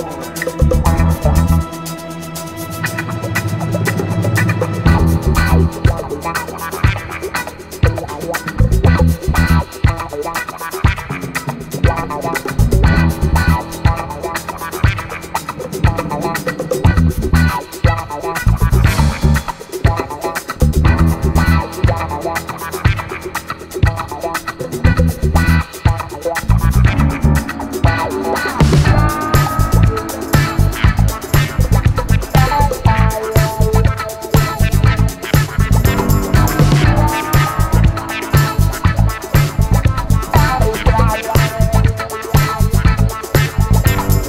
go.